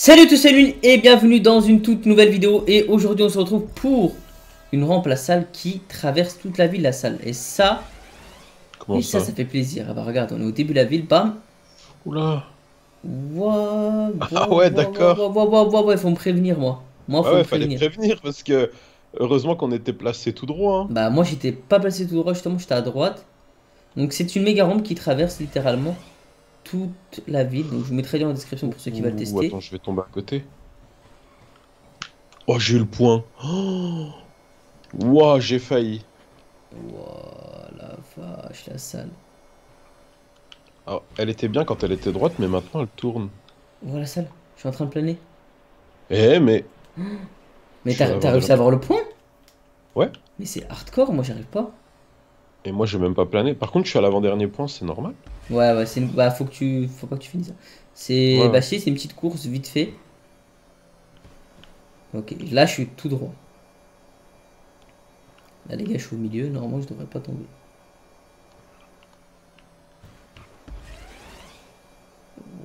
Salut tous, c'est Lune et bienvenue dans une toute nouvelle vidéo. Et aujourd'hui on se retrouve pour une rampe LaSalle qui traverse toute la ville LaSalle. Et ça, ça fait plaisir. Ah bah regarde, on est au début de la ville, bam. Oula. Wow, ah ouais, d'accord. Ouais, faut me prévenir moi. Fallait me prévenir parce que heureusement qu'on était placé tout droit. Hein. Bah moi j'étais pas placé tout droit, justement j'étais à droite. Donc c'est une méga rampe qui traverse littéralement toute la ville, donc je vous mettrai dans la description pour ceux qui veulent tester. Attends, je vais tomber à côté. Oh, j'ai eu le point. Oh, wow, j'ai failli. Wow, la vache, LaSalle. Alors, elle était bien quand elle était droite, mais maintenant elle tourne. Voilà, LaSalle, je suis en train de planer. Eh, mais. Mais t'as réussi à avoir le point? Ouais. Mais c'est hardcore, moi j'arrive pas. Et moi j'ai même pas plané. Par contre, je suis à l'avant-dernier point, c'est normal. Ouais, ouais, c'est une... bah, faut pas que tu finisses. C'est ouais. Bah, c'est une petite course vite fait. Ok, là je suis tout droit. Là les gars, je suis au milieu, normalement je devrais pas tomber.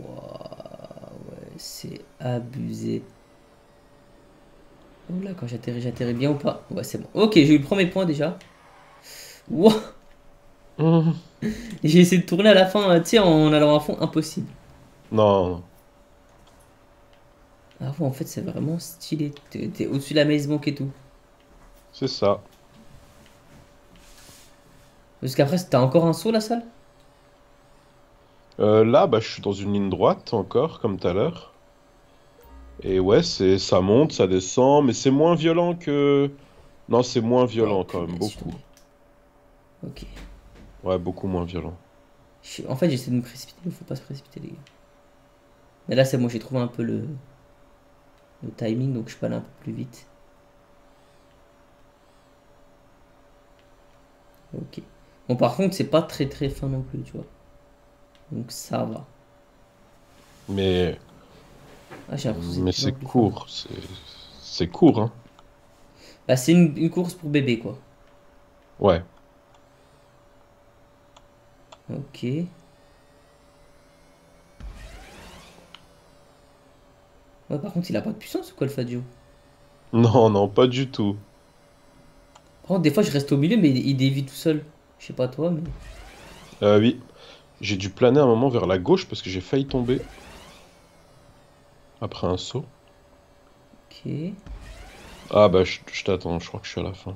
Waouh, ouais, c'est abusé. Oh là, quand j'atterris bien ou pas? Ouais, c'est bon. Ok, j'ai eu le premier point déjà. Wow. J'ai essayé de tourner à la fin, tu sais, en allant à fond, impossible. Non. Ah ouais, en fait, c'est vraiment stylé. T'es au-dessus de la maze bank et tout. C'est ça. Parce qu'après, t'as encore un saut, LaSalle? Là, bah, je suis dans une ligne droite encore, comme tout à l'heure. Et ouais, c'est ça monte, ça descend, mais c'est moins violent que... Non, c'est moins violent quand même, beaucoup. Ok. Ouais, beaucoup moins violent. En fait, j'essaie de me précipiter, mais faut pas se précipiter, les gars. Mais là, c'est bon, j'ai trouvé un peu le timing, donc je peux aller un peu plus vite. Ok. Bon, par contre, c'est pas très très fin non plus, tu vois. Donc ça va. Mais. Ah, j'ai l'impression. Mais c'est court, c'est court, hein. Bah, c'est une course pour bébé, quoi. Ouais. Ok. Ouais, par contre, il a pas de puissance ou quoi, le Fadio? Non, non, pas du tout. Par contre, des fois, je reste au milieu, mais il dévie tout seul. Je sais pas toi, mais... oui. J'ai dû planer un moment vers la gauche parce que j'ai failli tomber. Après un saut. Ok. Ah bah, je t'attends, je crois que je suis à la fin.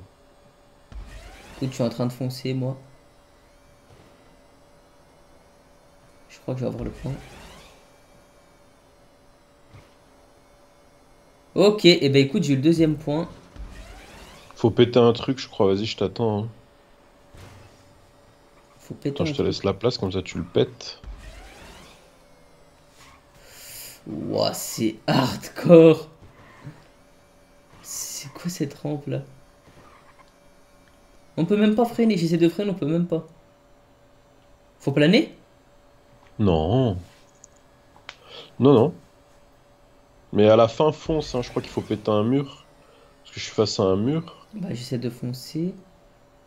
Écoute, je suis en train de foncer, moi. Je crois que je vais avoir le point. Ok, et eh ben écoute, j'ai eu le deuxième point. Faut péter un truc, je crois. Vas-y, je t'attends. Hein. Faut péter. Attends, je te laisse la place, comme ça tu le pètes. Ouah, c'est hardcore. C'est quoi cette rampe là? On peut même pas freiner. J'essaie de freiner, on peut même pas. Faut planer? Non. Non, non. Mais à la fin, fonce, hein. Je crois qu'il faut péter un mur. Parce que je suis face à un mur. Bah, j'essaie de foncer.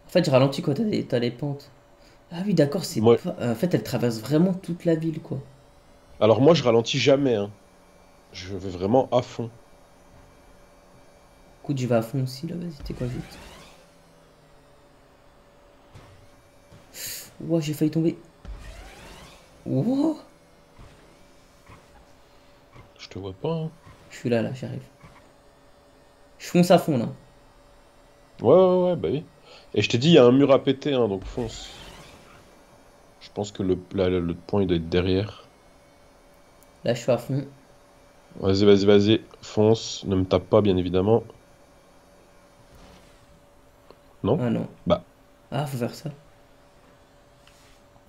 En fait, je ralentis quand t'as les pentes. Ah oui, d'accord, c'est... Moi... En fait, elle traverse vraiment toute la ville, quoi. Alors moi, je ralentis jamais, hein. Je vais vraiment à fond. Écoute, je vais à fond aussi, là. Vas-y, t'es quoi, vite. Ouah, j'ai failli tomber. Wow. Je te vois pas. Hein. Je suis là, j'arrive. Je fonce à fond là. Ouais, ouais, ouais, bah oui. Et je t'ai dit, il y a un mur à péter, hein, donc fonce. Je pense que le point il doit être derrière. Là, je suis à fond. Vas-y, vas-y, vas-y, fonce. Ne me tape pas, bien évidemment. Non? Ah non. Bah. Ah, faut faire ça.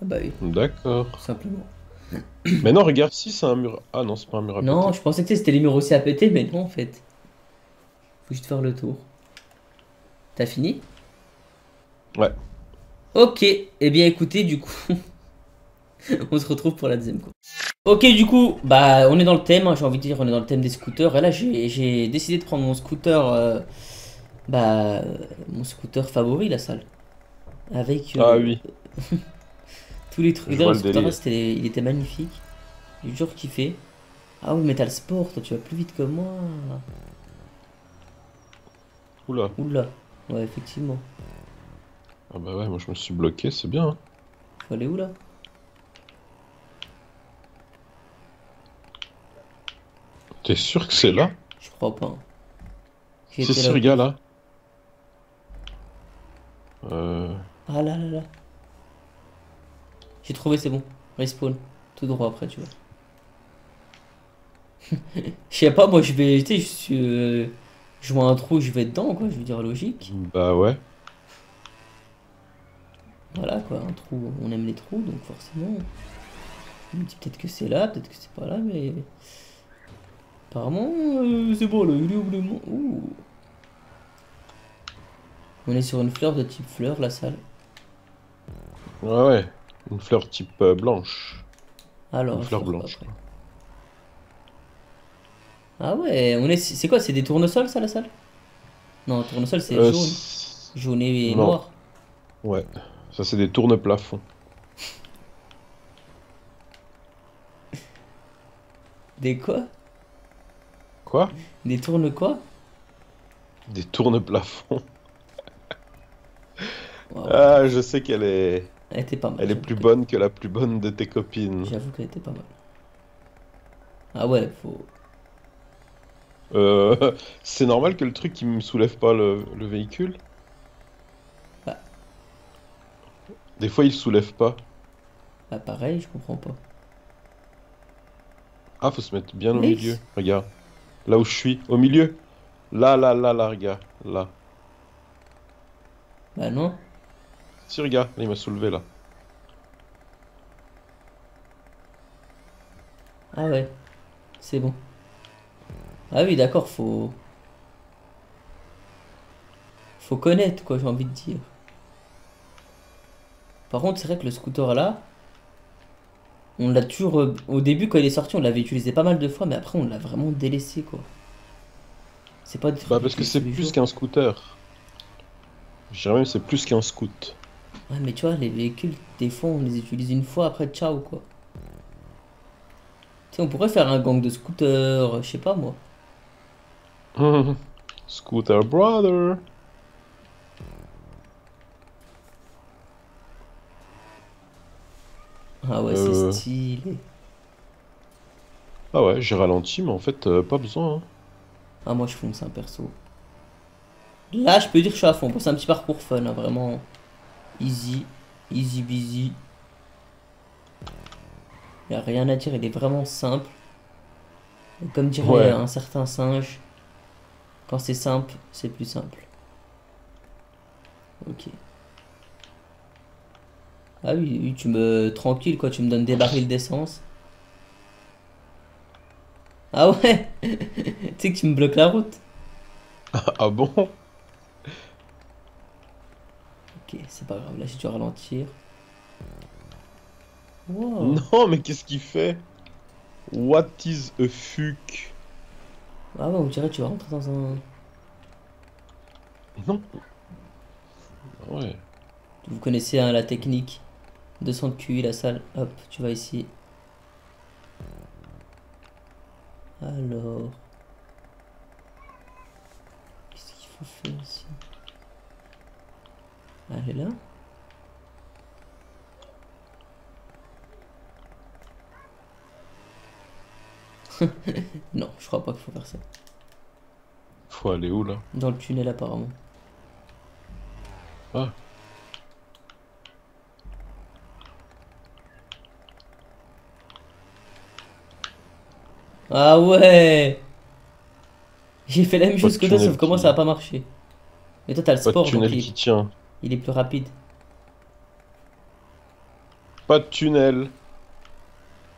Bah oui. D'accord. Simplement. Mais non, regarde si c'est un mur. Ah non, c'est pas un mur à péter. Non, je pensais que c'était les murs aussi à péter, mais non en fait. Faut juste faire le tour. T'as fini? Ouais. Ok, et eh bien écoutez, du coup, on se retrouve pour la deuxième course. Ok, du coup, bah on est dans le thème, hein, j'ai envie de dire, on est dans le thème des scooters. Et là, j'ai décidé de prendre mon scooter, mon scooter favori, LaSalle. Avec. Ah oui. Tous les trucs, il était magnifique. J'ai toujours kiffé. Ah oui, mais t'as le sport, toi, tu vas plus vite que moi. Oula. Oula. Ouais, effectivement. Ah bah ouais, moi je me suis bloqué, c'est bien. Hein. Faut aller où là? T'es sûr que c'est là? Je crois pas. C'est ce gars là. Ah là là là. J'ai trouvé, c'est bon. Respawn. Tout droit après, tu vois. Je sais pas, moi je vais. Tu sais, je vois un trou, je vais dedans, quoi. Je veux dire, logique. Bah ouais. Voilà quoi, un trou. On aime les trous, donc forcément. Je me dis peut-être que c'est là, peut-être que c'est pas là, mais. Apparemment, c'est bon là, il est oublié. Ouh. On est sur une fleur de type fleur, LaSalle. Ouais, ouais. Une fleur type blanche. Alors, une fleur blanche. Quoi. Ah ouais, on est. C'est quoi? C'est des tournesols, ça, LaSalle? Non, tournesol, c'est jaune. Jaune et non. Noir. Ouais, ça, c'est des tourne-plafonds. Des quoi? Quoi? Des tourne quoi? Des tourne-plafonds. Wow. Ah, je sais qu'elle est. Elle était pas mal. Elle est plus bonne que la plus bonne de tes copines. J'avoue qu'elle était pas mal. Ah ouais, faut. C'est normal que le truc qui me soulève pas le véhicule. Bah. Des fois, il soulève pas. Bah pareil, je comprends pas. Ah, faut se mettre bien au milieu. Regarde. Là où je suis, au milieu. Là, là, là, là, regarde. Là. Bah non. Si, regarde, il m'a soulevé là. Ah ouais, c'est bon. Ah oui, d'accord, faut connaître quoi, j'ai envie de dire. Par contre, c'est vrai que le scooter là, on l'a toujours. Au début, quand il est sorti, on l'avait utilisé pas mal de fois, mais après, on l'a vraiment délaissé quoi. C'est pas. Bah parce que c'est plus qu'un scooter. Je dirais même c'est plus qu'un scout. Ouais mais tu vois les véhicules des fois on les utilise une fois après ciao quoi. Tu sais on pourrait faire un gang de scooters, je sais pas moi. Scooter brother. Ah ouais c'est stylé. Ah ouais j'ai ralenti mais en fait pas besoin hein. Ah moi je fonce un perso. Là, je peux dire que je suis à fond. C'est un petit parcours fun, hein, vraiment easy, easy busy. Il n'y a rien à dire, il est vraiment simple. Comme dirait un certain singe, quand c'est simple, c'est plus simple. Ok. Ah oui, tu me tranquille quoi, tu me donnes des barils d'essence. Ah ouais, tu sais que tu me bloques la route. Ah bon? Ok, c'est pas grave, là j'ai dû ralentir. Wow. Non, mais qu'est-ce qu'il fait? What is a fuck? Ah ouais, on dirait que tu vas rentrer dans un. Non. Ouais. Vous connaissez hein, la technique 200 de QI, LaSalle. Hop, tu vas ici. Alors. Qu'est-ce qu'il faut faire ici? Elle est là. Non, je crois pas qu'il faut faire ça. Faut aller où là? Dans le tunnel apparemment. Ah. Ah ouais. J'ai fait la même chose que toi, sauf que moi ça a pas marché. Mais toi t'as le sport. Pas de tunnel donc, qui tient. Il est plus rapide. Pas de tunnel.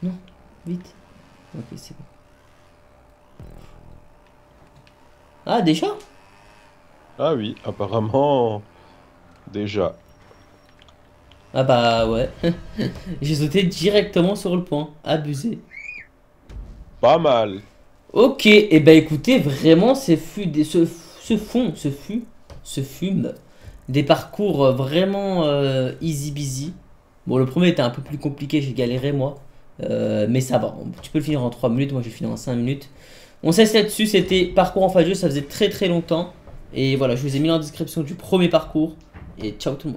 Non, vite. Ok, c'est bon. Ah, déjà? Ah oui, apparemment... Déjà. Ah bah ouais. J'ai sauté directement sur le pont. Abusé. Pas mal. Ok, et bah écoutez, vraiment, ce fume... Des parcours vraiment easy-busy. Bon, le premier était un peu plus compliqué, j'ai galéré moi. Mais ça va, tu peux le finir en 3 minutes, moi je vais le finir en 5 minutes. On cesse là-dessus, c'était parcours en fin de jeu, ça faisait très longtemps. Et voilà, je vous ai mis en description du premier parcours. Et ciao tout le monde.